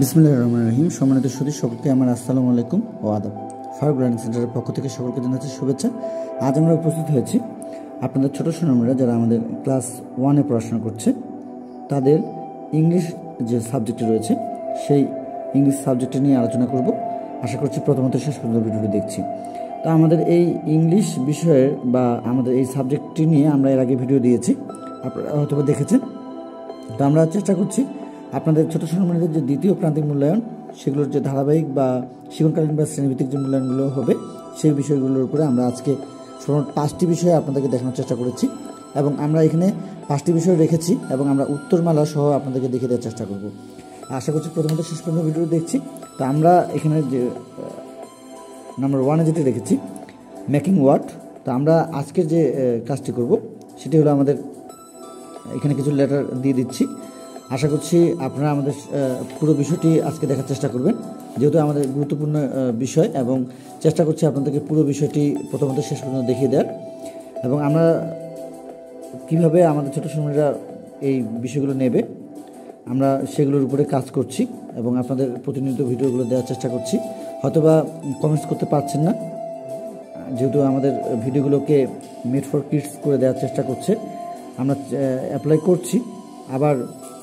बिस्मिल्लाहिर्रहमानिर्रहीम सम्मानित सुधी सकलके आमार आसलामु आलैकुम ओ आदाब। फारुक लार्निंग सेंटर पक्ष थेके सकलके जानाচ্ছি शुभेच्छा। आज आमरा उपस्थित হয়েছি আপনাদের ছোট সোনামরা যারা আমাদের ক্লাস 1 এ পড়াশোনা করছে তাদের ইংলিশ যে সাবজেক্ট রয়েছে সেই ইংলিশ সাবজেক্ট নিয়ে আলোচনা করব। আশা করছি প্রথম থেকে শেষ পর্যন্ত ভিডিওটি দেখছি। তো আমাদের এই ইংলিশ বিষয়ের বা আমাদের এই সাবজেক্টটি নিয়ে আমরা এর আগে ভিডিও দিয়েছি, আপনারা হয়তো দেখেছেন। তো আমরা চেষ্টা করছি আপনাদের ছোট সোনামণিদের যে দ্বিতীয় প্রান্তিক মূল্যায়ন সেগুলোর যে ধারাবাহিক বা শিক্ষণকালীন বা শ্রেণীভিত্তিক যে মূল্যায়নগুলো হবে সেই বিষয়গুলোর উপরে আমরা আজকে মোট 5টি বিষয়ে আপনাদেরকে দেখানোর চেষ্টা করেছি এবং আমরা এখানে 5টি বিষয় রেখেছি এবং আমরা উত্তরমালা সহ আপনাদেরকে দেখে দেওয়ার চেষ্টা করব। আশা করছি প্রথমত শেষ পর্যন্ত ভিডিও দেখছি। তো আমরা এখানে যে নাম্বার 1 এ যেটি রেখেছি মেকিং ওয়ার্ড, তো আমরা আজকের যে কাজটি করব সেটি হলো আমাদের এখানে কিছু লেটার দিয়ে দিচ্ছি। আশা করছি আপনারা আমাদের পুরো বিষয়টি আজকে দেখার চেষ্টা করবেন, যেহেতু আমাদের গুরুত্বপূর্ণ বিষয় এবং চেষ্টা করছি আপনাদেরকে পুরো বিষয়টি প্রথমত শেষ পর্যন্ত দেখিয়ে দেওয়ার এবং আমরা কিভাবে আমাদের ছোটো সময়রা এই বিষয়গুলো নেবে আমরা সেগুলোর উপরে কাজ করছি এবং আপনাদের প্রতিনিয়ত ভিডিওগুলো দেওয়ার চেষ্টা করছি। হয়তোবা কমেন্টস করতে পারছেন না, যেহেতু আমাদের ভিডিওগুলোকে মেড ফর কিডস করে দেওয়ার চেষ্টা করছে, আমরা অ্যাপ্লাই করছি। আবার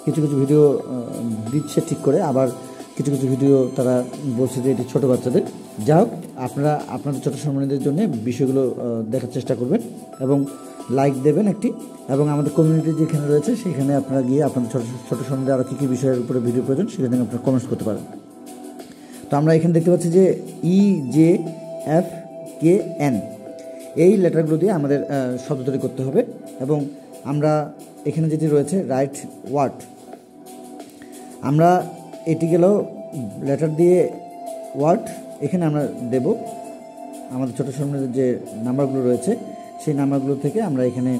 কিছু কিছু ভিডিও দিচ্ছে ঠিক করে, আবার কিছু কিছু ভিডিও তারা বলছে যে এটি ছোটো বাচ্চাদের। যা হোক, আপনারা আপনাদের ছোটো সম্মানীদের জন্য বিষয়গুলো দেখার চেষ্টা করবেন এবং লাইক দেবেন একটি, এবং আমাদের কমিউনিটি যেখানে রয়েছে সেখানে আপনারা গিয়ে আপনাদের ছোটো সম্মানীদের আরও কী কী বিষয়ের উপরে ভিডিও প্রয়োজন সেখানে আপনারা কমেন্টস করতে পারেন। তো আমরা এখানে দেখতে পাচ্ছি যে EJFKN এই লেটারগুলো দিয়ে আমাদের শব্দ তৈরি করতে হবে এবং আমরা এখানে যেটি রয়েছে রাইট ওয়ার্ড, আমরা এটি গেল লেটার দিয়ে ওয়ার্ড, এখানে আমরা দেব আমাদের ছোটো সামনে যে নাম্বারগুলো রয়েছে সেই নাম্বারগুলো থেকে আমরা এখানে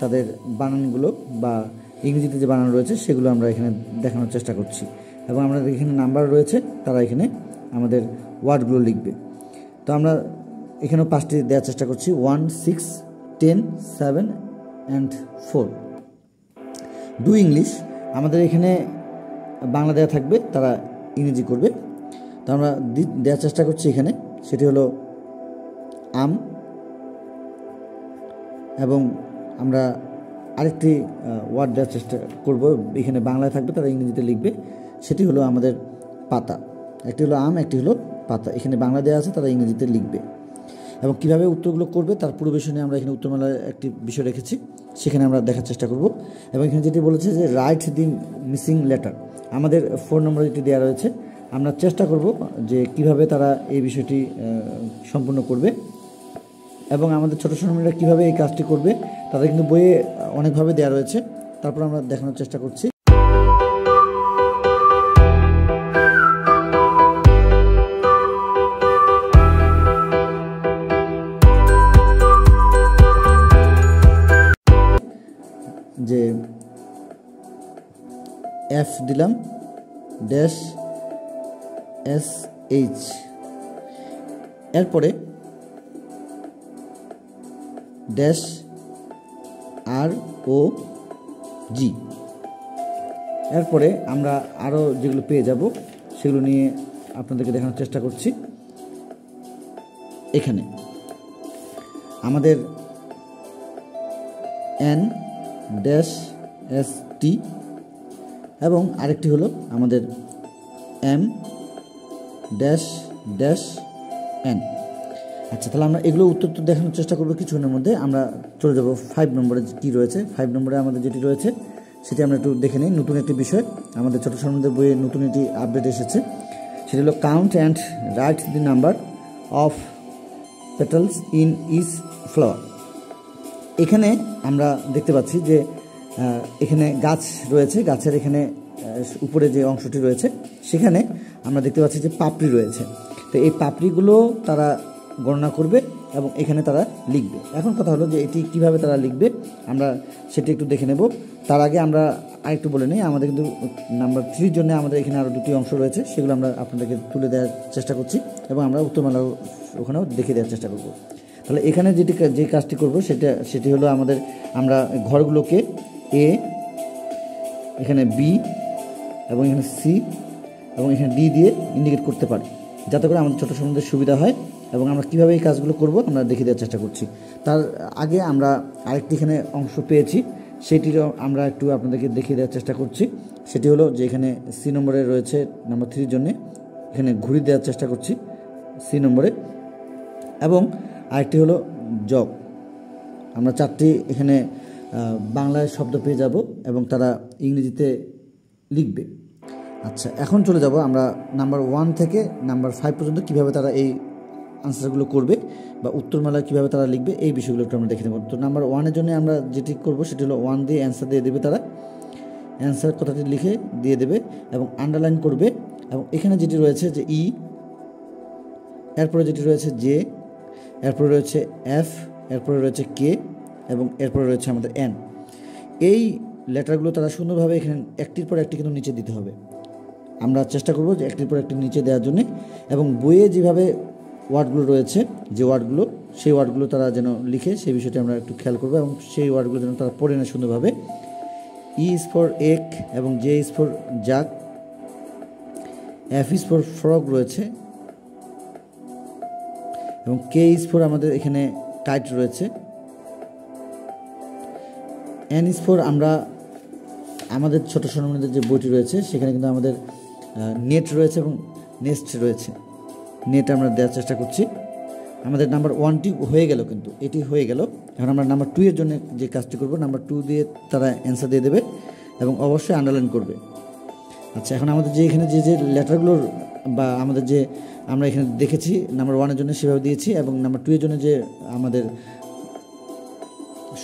তাদের বানানগুলো বা ইংরেজিতে যে বানান রয়েছে সেগুলো আমরা এখানে দেখানোর চেষ্টা করছি এবং আমাদের এখানে নাম্বার রয়েছে তারা এখানে আমাদের ওয়ার্ডগুলো লিখবে। তো আমরা এখানেও 5টি দেওয়ার চেষ্টা করছি 1, 6, 10, 7 and 4। ডু ইংলিশ আমাদের এখানে বাংলা দেওয়া থাকবে, তারা ইংরেজি করবে। তো আমরা দেওয়ার চেষ্টা করছি এখানে, সেটি হলো আম এবং আমরা আরেকটি ওয়ার্ড দেওয়ার চেষ্টা করব, এখানে বাংলায় থাকবে তারা ইংরেজিতে লিখবে, সেটি হলো আমাদের পাতা। একটি হলো আম, একটি হলো পাতা, এখানে বাংলা দেওয়া আছে তারা ইংরেজিতে লিখবে এবং কীভাবে উত্তরগুলো করবে তার পুরো বিষয় নিয়ে আমরা এখানে উত্তরমালার একটি বিষয় রেখেছি, সেখানে আমরা দেখার চেষ্টা করব। এবং এখানে যেটি বলেছে যে রাইট দি মিসিং লেটার, আমাদের ফোন নম্বর যেটি দেওয়া রয়েছে আমরা চেষ্টা করব যে কিভাবে তারা এই বিষয়টি সম্পূর্ণ করবে এবং আমাদের ছোটো সোনামণিরা কীভাবে এই কাজটি করবে তারা কিন্তু বইয়ে অনেকভাবে দেওয়া রয়েছে, তারপর আমরা দেখানোর চেষ্টা করছি। যে এফ দিলাম ড্যাশ SH, এরপরে ড্যাশ ROG, এরপরে আমরা আরও যেগুলো পেয়ে যাব সেগুলো নিয়ে আপনাদেরকে দেখানোর চেষ্টা করছি। এখানে আমাদের N-ST এবং আরেকটি হলো আমাদের M-N। আচ্ছা, তাহলে আমরা এগুলো উত্তর তো দেখানোর চেষ্টা করবো কিছুক্ষণের মধ্যে। আমরা চলে যাব 5 নম্বরে কী রয়েছে। 5 নম্বরে আমাদের যেটি রয়েছে সেটি আমরা একটু দেখে নিই, নতুন একটি বিষয় আমাদের ছোটো সম্বন্ধে বইয়ে নতুন একটি আপডেট এসেছে, সেটি হলো count and write the number of petals in each flower. এখানে আমরা দেখতে পাচ্ছি যে এখানে গাছ রয়েছে, গাছের এখানে উপরে যে অংশটি রয়েছে সেখানে আমরা দেখতে পাচ্ছি যে পাপড়ি রয়েছে, তো এই পাপড়িগুলো তারা গণনা করবে এবং এখানে তারা লিখবে। এখন কথা হলো যে এটি কিভাবে তারা লিখবে আমরা সেটি একটু দেখে নেব। তার আগে আমরা আরেকটু বলে নিই, আমাদের কিন্তু নাম্বার 3 জন্য আমাদের এখানে আরও 2টি অংশ রয়েছে, সেগুলো আমরা আপনাদেরকে তুলে দেওয়ার চেষ্টা করছি এবং আমরা উত্তরমালা ওখানেও দেখে দেওয়ার চেষ্টা করব। তাহলে এখানে যে কাজটি করব সেটি হলো আমাদের আমরা ঘরগুলোকে A, এখানে B এবং এখানে C এবং এখানে ডি দিয়ে ইন্ডিকেট করতে পারি যাতে করে আমাদের ছোট সমুদ্রের সুবিধা হয় এবং আমরা কীভাবে এই কাজগুলো করবো আমরা দেখিয়ে দেওয়ার চেষ্টা করছি। তার আগে আমরা আরেকটি এখানে অংশ পেয়েছি সেটিরও আমরা একটু আপনাদেরকে দেখিয়ে দেওয়ার চেষ্টা করছি। সেটি হলো যে এখানে সি নম্বরে রয়েছে নাম্বার থ্রির জন্যে এখানে ঘুরিয়ে দেওয়ার চেষ্টা করছি সি নম্বরে, এবং আরেকটি হলো জব। আমরা চারটি এখানে বাংলায় শব্দ পেয়ে যাব এবং তারা ইংরেজিতে লিখবে। আচ্ছা, এখন চলে যাব আমরা নাম্বার ওয়ান থেকে নাম্বার ফাইভ পর্যন্ত কীভাবে তারা এই আনসারগুলো করবে বা উত্তরমালা কীভাবে তারা লিখবে এই বিষয়গুলো একটু আমরা দেখে নেব। তো নাম্বার ওয়ানের জন্য আমরা যেটি করব সেটি হলো ওয়ান দিয়ে অ্যান্সার দিয়ে দেবে, তারা অ্যান্সার কথাটি লিখে দিয়ে দেবে এবং আন্ডারলাইন করবে, এবং এখানে যেটি রয়েছে যে ই, এরপরে যেটি রয়েছে জে, এরপরে রয়েছে এফ, এরপরে রয়েছে কে এবং এরপরে রয়েছে আমাদের এন। এই লেটারগুলো তারা সুন্দরভাবে এখানে একটির পর একটি কিন্তু নিচে দিতে হবে। আমরা চেষ্টা করব যে একটির পর একটি নিচে দেওয়ার জন্যে, এবং বইয়ে যেভাবে ওয়ার্ডগুলো রয়েছে যে ওয়ার্ডগুলো সেই ওয়ার্ডগুলো তারা যেন লিখে সেই বিষয়টি আমরা একটু খেয়াল করবো এবং সেই ওয়ার্ডগুলো যেন তারা পড়ে নেয় সুন্দরভাবে। ই ইজ ফর এক এবং J is for jug, F is for frog রয়েছে এবং কে ইজ ফর আমাদের এখানে কাইট রয়েছে, এন ইজ ফর আমরা আমাদের ছোটো সোনামণিদের যে বইটি রয়েছে সেখানে কিন্তু আমাদের নেট রয়েছে এবং নেস্ট রয়েছে, নেট আমরা দেওয়ার চেষ্টা করছি। আমাদের নাম্বার ওয়ানটি হয়ে গেল, কিন্তু এটি হয়ে গেল। এখন আমরা নাম্বার টু এর জন্য যে কাজটি করব নাম্বার টু দিয়ে তারা অ্যান্সার দিয়ে দেবে এবং অবশ্যই আন্ডারলাইন করবে। আচ্ছা, এখন আমাদের যে এখানে যে যে লেটারগুলোর বা আমাদের যে আমরা এখানে দেখেছি নাম্বার ওয়ানের জন্য সেভাবে দিয়েছি এবং নাম্বার টু এর জন্য যে আমাদের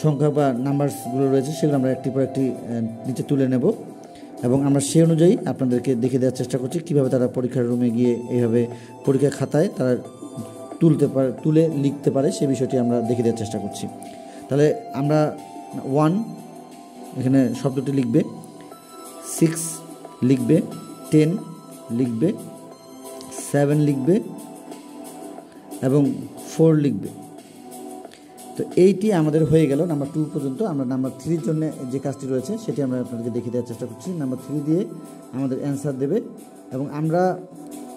সংখ্যা বা নাম্বারসগুলো রয়েছে সেগুলো আমরা একটি পর একটি নিচে তুলে নেব এবং আমরা সে অনুযায়ী আপনাদেরকে দেখে দেওয়ার চেষ্টা করছি কীভাবে তারা পরীক্ষার রুমে গিয়ে এইভাবে পরীক্ষার খাতায় তারা তুলে লিখতে পারে সেই বিষয়টি আমরা দেখে দেওয়ার চেষ্টা করছি। তাহলে আমরা ওয়ান এখানে শব্দটি লিখবে, সিক্স লিখবে, টেন লিখবে, সেভেন লিখবে এবং ফোর লিখবে। তো এইটি আমাদের হয়ে গেল নাম্বার টু পর্যন্ত। আমরা নাম্বার থ্রির জন্য যে কাজটি রয়েছে সেটি আমরা আপনাদেরকে দেখিয়ে দেওয়ার চেষ্টা করছি। নাম্বার থ্রি দিয়ে আমাদের অ্যান্সার দেবে এবং আমরা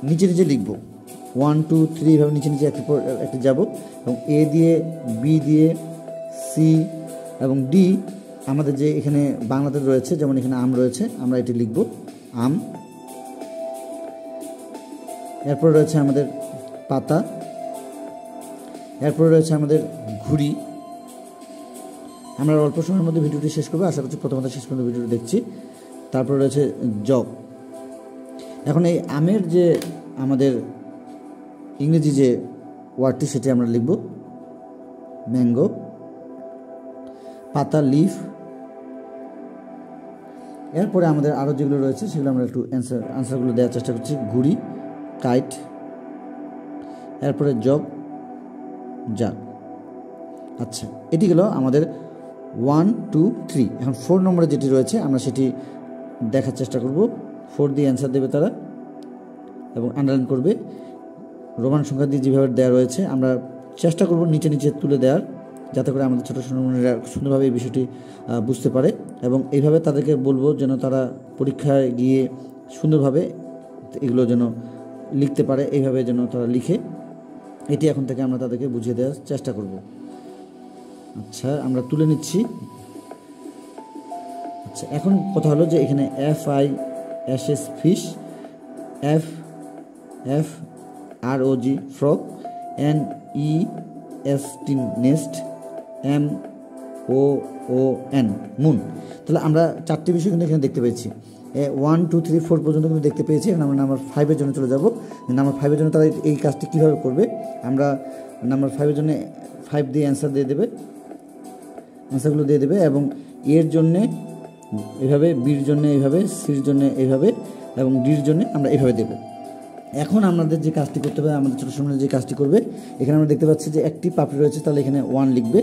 নিচে নিচে লিখব, ওয়ান টু থ্রি এভাবে নিচে নিচে একটি পর একটি যাব এবং এ দিয়ে, বি দিয়ে, সি এবং ডি আমাদের যে এখানে বাংলাতে রয়েছে, যেমন এখানে আম রয়েছে আমরা এটি লিখব আম, এরপর রয়েছে আমাদের পাতা, এরপরে রয়েছে আমাদের ঘুড়ি। আমরা অল্প সময়ের মধ্যে ভিডিওটি শেষ করবো, আশা করছি প্রথমত শেষ পর্যন্ত ভিডিওটি দেখছি। তারপরে রয়েছে জব। এখন এই আমের যে আমাদের ইংরেজি যে ওয়ার্ডটি সেটি আমরা লিখব ম্যাঙ্গো, পাতা লিফ, এরপরে আমাদের আরও যেগুলো রয়েছে সেগুলো আমরা একটু আনসারগুলো দেওয়ার চেষ্টা করছি, ঘুড়ি, কাইট, এরপরে জব, জাগ। আচ্ছা, এটি গেল আমাদের ওয়ান টু থ্রি। এখন ফোর নম্বরে যেটি রয়েছে আমরা সেটি দেখার চেষ্টা করব। ফোর দিয়ে অ্যান্সার দেবে তারা এবং আন্ডারলাইন করবে, রোমান সংখ্যা দিয়ে যেভাবে দেওয়া রয়েছে আমরা চেষ্টা করব নিচে নিচে তুলে দেওয়ার যাতে করে আমাদের ছোটো সোনামণিরা সুন্দরভাবে এই বিষয়টি বুঝতে পারে, এবং এইভাবে তাদেরকে বলবো যেন তারা পরীক্ষায় গিয়ে সুন্দরভাবে এগুলো যেন লিখতে পারে, এইভাবে যেন তারা লিখে। এটি এখন থেকে আমরা তাদেরকে বুঝিয়ে দেওয়ার চেষ্টা করব। আচ্ছা, আমরা তুলে নিচ্ছি। আচ্ছা, এখন কথা হলো যে এখানে F I S S fish, F F R O G frog, N E S T nest, M O O N moon. তাহলে আমরা চারটি বিষয় কিন্তু এখানে দেখতে পেয়েছি, ওয়ান টু থ্রি ফোর পর্যন্ত কিন্তু দেখতে পেয়েছি। এখন আমরা নাম্বার ফাইভের জন্য চলে যাব। নাম্বার ফাইভের জন্য তারা এই কাজটি কীভাবে করবে, আমরা নাম্বার ফাইভের জন্য ফাইভ দিয়ে অ্যান্সার দিয়ে দেবে, অ্যান্সারগুলো দিয়ে দেবে এবং এর জন্যে এভাবে, বির জন্যে এইভাবে, সির জন্যে এইভাবে এবং ডির জন্যে আমরা এভাবে দেব। এখন আমাদের যে কাজটি করতে হবে, আমাদের ছোটো সময় যে কাজটি করবে, এখানে আমরা দেখতে পাচ্ছি যে একটি পাপড়ি রয়েছে, তাহলে এখানে ওয়ান লিখবে।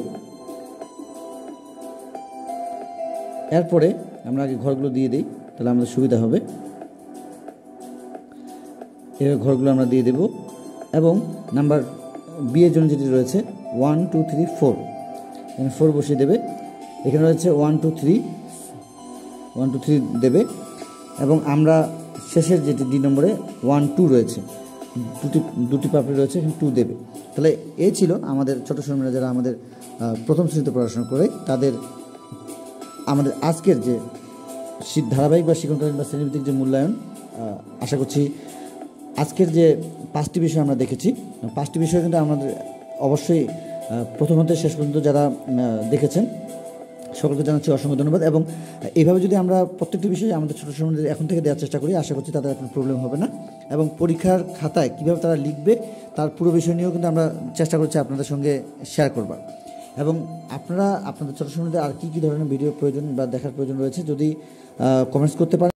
এরপরে আমরা আগে ঘরগুলো দিয়ে দিই, তাহলে আমাদের সুবিধা হবে, এর ঘরগুলো আমরা দিয়ে দেব। এবং নাম্বার বি এর জন্য যেটি রয়েছে ওয়ান টু থ্রি ফোর, এখানে ফোর বসিয়ে দেবে। এখানে রয়েছে one two three, one two three দেবে এবং আমরা शेषेर जेटी दुई नम्बरे वन टू रयेछे दुटी पापड़ी रयेछे टू देबे ताहले ए छिलो आमादेर छोटो शर्मिला जारा आमादेर प्रथम श्रेणीते पढ़ाशोना करे तादेर आमादेर आजकेर जे धाराबाहिक बा शिक्षणकालीन बा श्रेणीभित्तिक जे मूल्यायन आशा करछि आजकेर जे पाँचटी विषय आमरा देखेछि पाँचटी विषय किन्तु आमादेर अवश्यई प्रथम हते शेष पर्यन्त जारा देखेछेन সকলকে জানাচ্ছি অসংখ্য ধন্যবাদ। এবং এইভাবে যদি আমরা প্রত্যেকটি বিষয়ে আমাদের ছোটো সময়দের এখন থেকে দেওয়ার চেষ্টা করি আশা করছি তাদের এখন প্রবলেম হবে না। এবং পরীক্ষার খাতায় কীভাবে তারা লিখবে তার পুরো বিষয় নিয়েও কিন্তু আমরা চেষ্টা করছি আপনাদের সঙ্গে শেয়ার করবার। এবং আপনারা আপনাদের ছোটো সময়দের আর কী কী ধরনের ভিডিও প্রয়োজন বা দেখার প্রয়োজন রয়েছে যদি কমেন্টস করতে পারেন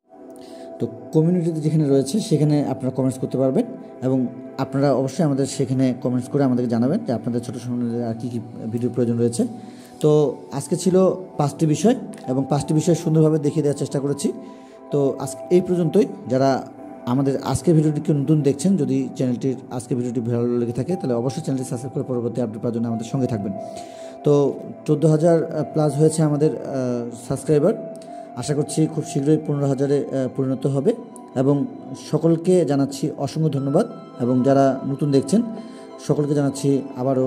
তো কমিউনিটিতে যেখানে রয়েছে সেখানে আপনারা কমেন্টস করতে পারবেন। এবং আপনারা অবশ্যই আমাদের সেখানে কমেন্টস করে আমাদেরকে জানাবেন যে আপনাদের ছোটো সময়দের আর কী কী ভিডিও প্রয়োজন রয়েছে। তো আজকে ছিল পাঁচটি বিষয় এবং পাঁচটি বিষয় সুন্দরভাবে দেখিয়ে দেওয়ার চেষ্টা করেছি। তো আজকে এই পর্যন্তই। যারা আমাদের আজকের ভিডিওটিকে নতুন দেখছেন যদি চ্যানেলটির আজকের ভিডিওটি ভালো লেগে থাকে তাহলে অবশ্যই চ্যানেলটি সাবস্ক্রাইব করে পরবর্তী আপডেট পাওয়ার জন্য আমাদের সঙ্গে থাকবেন। তো 14,000 প্লাস হয়েছে আমাদের সাবস্ক্রাইবার, আশা করছি খুব শীঘ্রই 15,000-এ পরিণত হবে। এবং সকলকে জানাচ্ছি অসংখ্য ধন্যবাদ এবং যারা নতুন দেখছেন সকলকে জানাচ্ছি আবারও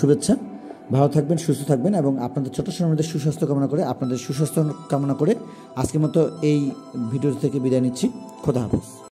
শুভেচ্ছা। ভালো থাকবেন, সুস্থ থাকবেন এবং আপনাদের ছোটো সময়দের সুস্বাস্থ্য কামনা করে আজকের মতো এই ভিডিও থেকে বিদায় নিচ্ছি। খোদা হাফেজ।